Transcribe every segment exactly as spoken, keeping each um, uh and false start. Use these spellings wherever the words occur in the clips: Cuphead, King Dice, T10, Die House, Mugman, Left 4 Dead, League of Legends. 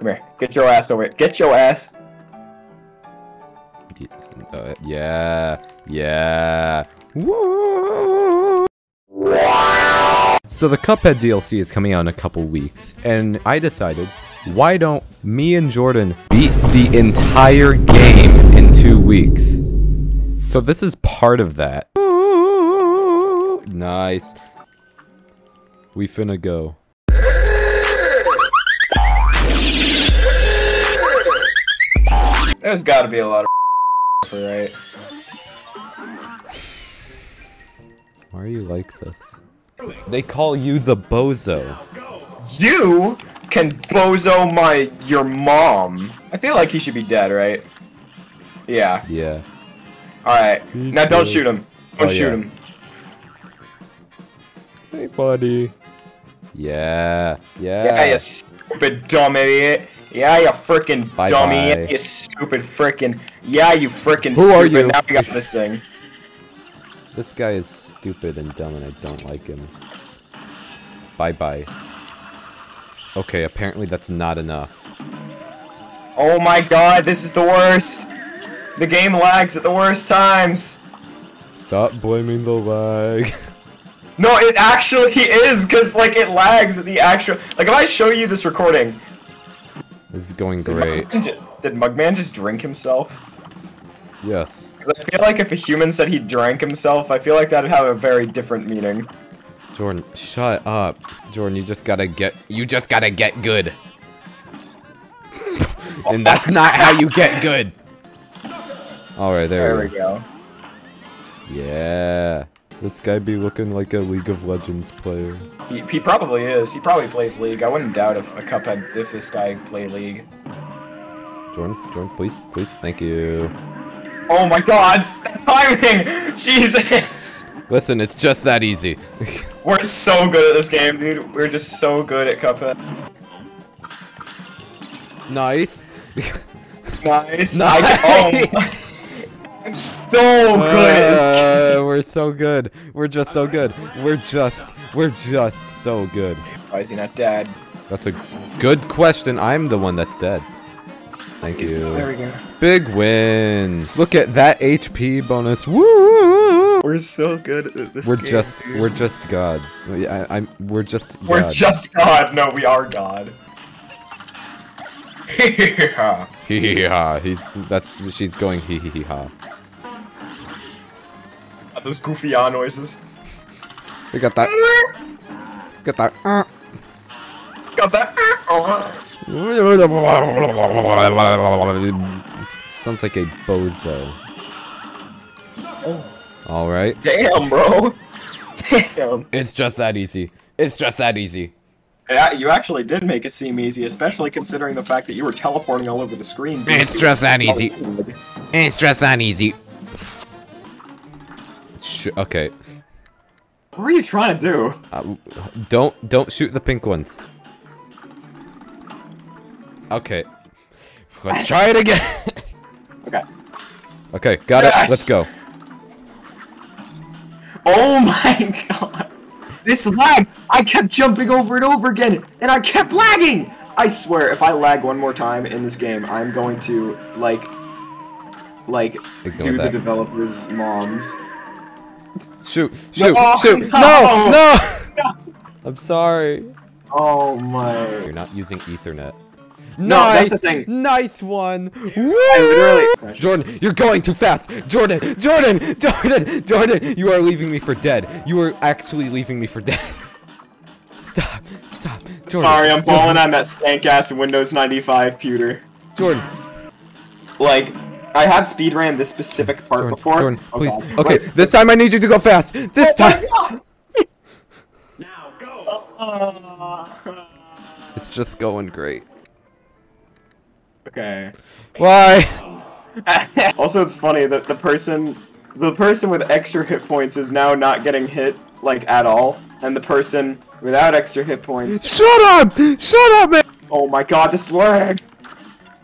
Come here. Get your ass over here. Get your ass. Uh, yeah. Yeah. Woo! So the Cuphead D L C is coming out in a couple weeks, and I decided, why don't me and Jordan beat the entire game in two weeks? So this is part of that. Nice. We finna go. There's gotta be a lot of right? Why are you like this? They call you the bozo. You can bozo my your mom. I feel like he should be dead, right? Yeah. Yeah. Alright. Now don't shoot him. Don't oh, shoot yeah. him. Hey, buddy. Yeah. Yeah. Yeah, you stupid dumb idiot. Yeah, you freaking bye dummy. Bye. You stupid freaking. Yeah, you freaking Who stupid. Are you? Now we got this thing. This guy is stupid and dumb, and I don't like him. Bye bye. Okay, apparently that's not enough. Oh my god, this is the worst. The game lags at the worst times. Stop blaming the lag. No, it actually is, because, like, it lags at the actual... Like, if I show you this recording... This is going great. Did Mugman, just, did Mugman just drink himself? Yes. Because I feel like if a human said he drank himself, I feel like that would have a very different meaning. Jordan, shut up. Jordan, you just gotta get... You just gotta get good. And that's not how you get good. Alright, there, there we go. Yeah. This guy be looking like a League of Legends player. He, he probably is. He probably plays League. I wouldn't doubt if a Cuphead if this guy played League. Jordan, Jordan, please, please, thank you. Oh my god! That timing! Jesus! Listen, it's just that easy. We're so good at this game, dude. We're just so good at Cuphead. Nice. Nice. Nice. I, oh my. I'm so good. Uh, we're so good. We're just so good. We're just, we're just so good. Why is he not dead? That's a good question. I'm the one that's dead. Thank you. There we go. Big win. Look at that H P bonus. Woo! We're so good at this. We're game, just, dude. we're just God. I, I, I'm, we're just. God. We're just God. No, we are God. Hee hee ha. Hee hee ha. He's that's she's going hee hee ha. Those goofy ah noises. We got that. Got that. Uh. Got that. Uh. Sounds like a bozo. Oh. All right. Damn, bro. Damn. It's just that easy. It's just that easy. Yeah, you actually did make it seem easy, especially considering the fact that you were teleporting all over the screen. It's just that easy. It's just that easy. Sh okay. What are you trying to do? Uh, don't don't shoot the pink ones. Okay. Let's try it again. Okay. Okay, got yes. it. Let's go. Oh my god. This lag! I kept jumping over and over again, and I kept lagging! I swear, if I lag one more time in this game, I'm going to, like, like, do the developers' moms. Shoot, shoot, no, shoot! No! No! No! I'm sorry. Oh my... You're not using Ethernet. No, nice! That's the thing. Nice one! Woo! I literally... Jordan, you're going too fast! Jordan! Jordan! Jordan! Jordan! You are leaving me for dead. You are actually leaving me for dead. Stop. Stop. Jordan. Sorry, I'm falling on that stank-ass Windows ninety-five pewter. Jordan. Like... I have speedran this specific part Jordan, before. Jordan, please. Oh, okay, wait. This time I need you to go fast. This time. Now go. It's just going great. Okay. Why? Also, it's funny that the person, the person with extra hit points is now not getting hit like at all, and the person without extra hit points. Shut up! Shut up, man! Oh my god, this lag.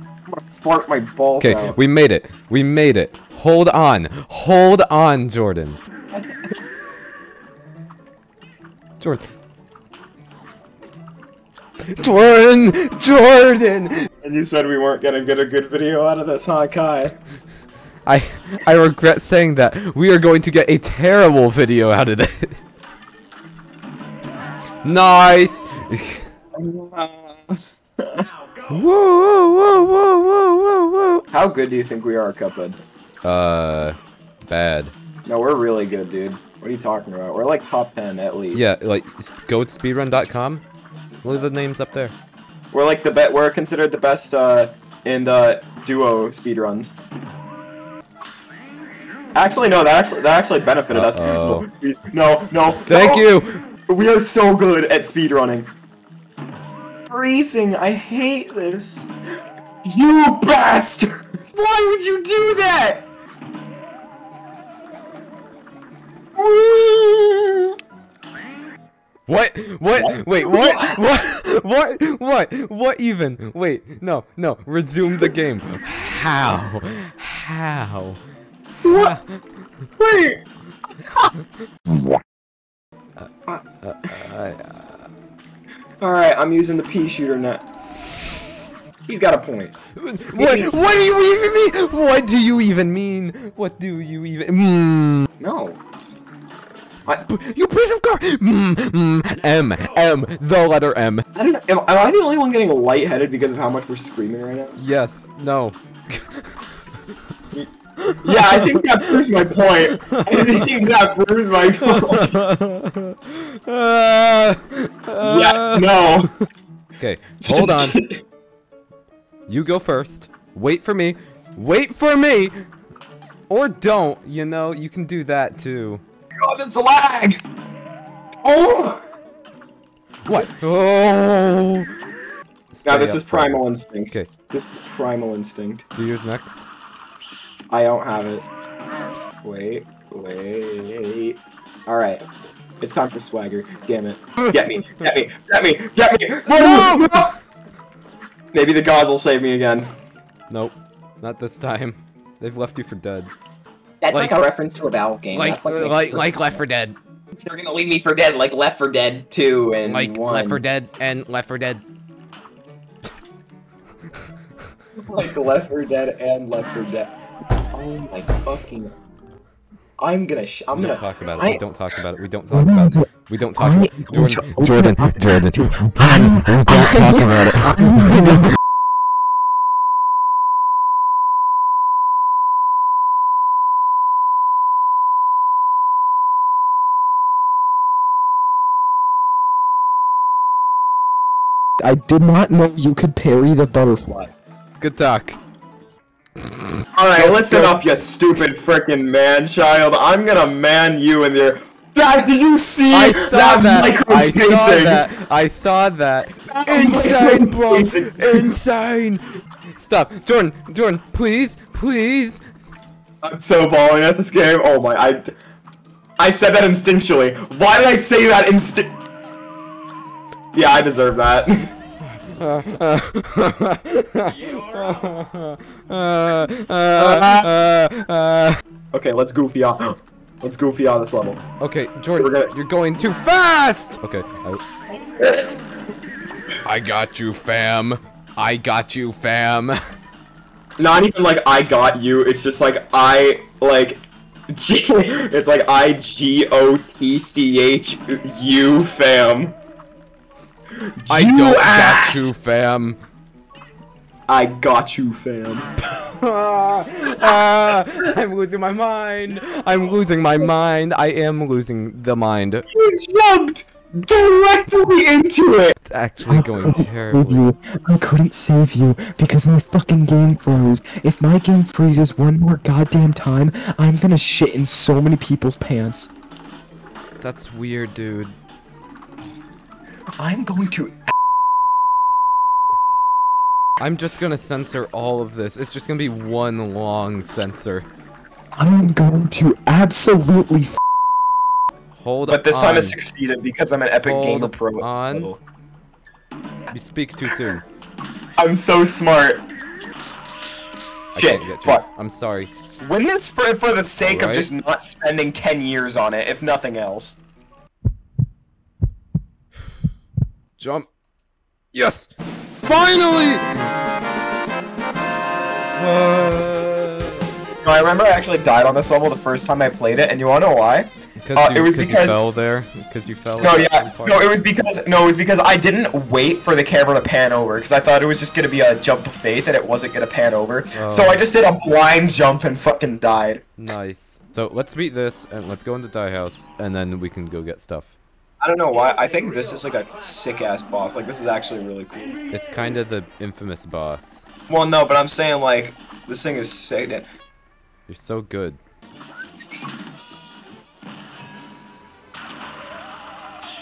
I'm gonna fart my balls out. Okay, we made it. We made it. Hold on. Hold on, Jordan. Jordan. Jordan! Jordan! And you said we weren't gonna get a good video out of this, huh, Kai? I I regret saying that. We are going to get a terrible video out of it. Nice! Whoa, whoa, whoa, whoa, whoa, whoa, whoa. How good do you think we are, Cuphead? Uh, bad. No, we're really good, dude. What are you talking about? We're like top ten at least. Yeah, like, go to speedrun dot com. Look at the names up there. We're like the bet. We're considered the best uh, in the duo speedruns. Actually, no, that actually that actually benefited uh -oh. us. No, no. Thank no. you. We are so good at speedrunning. Freezing, I hate this. You bastard! Why would you do that? What? What? What? Wait, what? What? What? What? What even? Wait, no, no. Resume the game. How? How? What? Wait! uh, uh, uh, uh, Alright, I'm using the pea shooter net. He's got a point. What, what do you even mean? What do you even mean? What do you even mm. No. I, you piece of car! Mm, mm, M, M, the letter M. I don't know, am, am I the only one getting lightheaded because of how much we're screaming right now? Yes, no. Yeah, I think that proves my point. I think that proves my point. Uh, uh, yes, no. Okay, hold on. You go first. Wait for me. Wait for me! Or don't, you know, you can do that too. God, it's a lag! Oh! What? Oh! Now this is primal instinct. Okay. This is primal instinct. Do yours next. I don't have it. Wait, wait. Alright. It's time for swagger. Damn it. Get me, get me, get me, get me! No! No! Maybe the gods will save me again. Nope. Not this time. They've left you for dead. That's like, like a reference to a battle game. Like, like, like, like Left four Dead. They're gonna leave me for dead like Left four Dead two and like one. Like Left four Dead and Left four Dead. Like Left four Dead and Left four Dead. Oh my fucking! I'm gonna. Sh I'm we gonna. Don't talk about it. I... We don't talk about it. We don't talk about it. We don't talk about it. Jordan, Jordan, Jordan. Don't talk about it. I did not know you could parry the butterfly. Good talk. Alright, listen up, you stupid frickin' man-child. I'm gonna man you in there. Dad, did you see I saw that, that. micro-spacing? I saw that. I saw that. Insane, bro. Insane. Stop. Jordan, Jordan, please, please. I'm so balling at this game. Oh my, I... I said that instinctually. Why did I say that insti- Yeah, I deserve that. Uh, uh, uh, uh, uh, uh. Okay, let's goofy on. Let's goofy on this level. Okay, Jordan, gonna... you're going too fast. Okay. I... I got you, fam. I got you, fam. Not even like I got you. It's just like I like. G it's like I G O T C H U, fam. I you don't ass. got you, fam. I got you, fam. ah, ah, I'm losing my mind. I'm losing my mind. I am losing the mind. You jumped directly into it. It's actually going terribly. I couldn't save you because my fucking game froze. If my game freezes one more goddamn time, I'm gonna shit in so many people's pants. That's weird, dude. I'm going to. I'm just gonna censor all of this. It's just gonna be one long censor. I'm going to absolutely. F Hold on. But this on. time I succeeded because I'm an epic Hold gamer pro. On. So. You speak too soon. I'm so smart. I Shit. Can't get you. Fuck. I'm sorry. Win this for for the sake right. of just not spending ten years on it, if nothing else. Jump. Yes! Finally! Uh... No, I remember I actually died on this level the first time I played it, and you wanna know why? Because uh, you, it was because you fell there. Because you fell. No, yeah. No, it was because no, it was because I didn't wait for the camera to pan over because I thought it was just gonna be a jump of faith and it wasn't gonna pan over. Oh. So I just did a blind jump and fucking died. Nice. So let's beat this and let's go into Die House and then we can go get stuff. I don't know why. I think this is like a sick ass boss. Like this is actually really cool. It's kind of the infamous boss. Well, no, but I'm saying like this thing is sick. You're so good.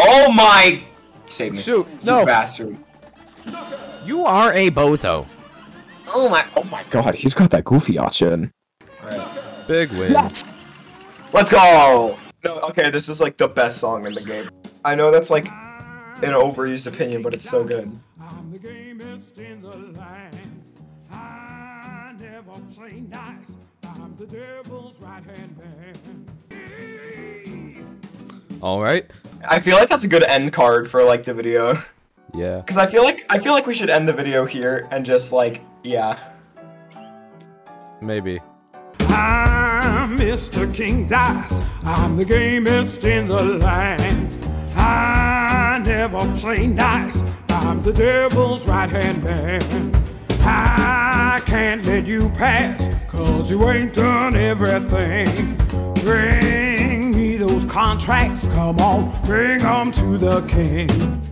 Oh my! Save me. Shoot, no. You bastard. You are a bozo. Oh my, oh my god, he's got that goofy option. Alright. Big win. Yes! Let's go! No, okay, this is like the best song in the game. I know that's like an overused opinion, but it's so good. I'm the gamest in the land. I never play nice. I'm the devil's right hand man. Alright. I feel like that's a good end card for like the video. Yeah. Cause I feel like I feel like we should end the video here and just like yeah. Maybe. I'm Mister King Dice. I'm the gamest in the land. I never play nice. I'm the devil's right hand man. I can't let you pass, cause you ain't done everything. Bring those contracts, come on, bring them to the king.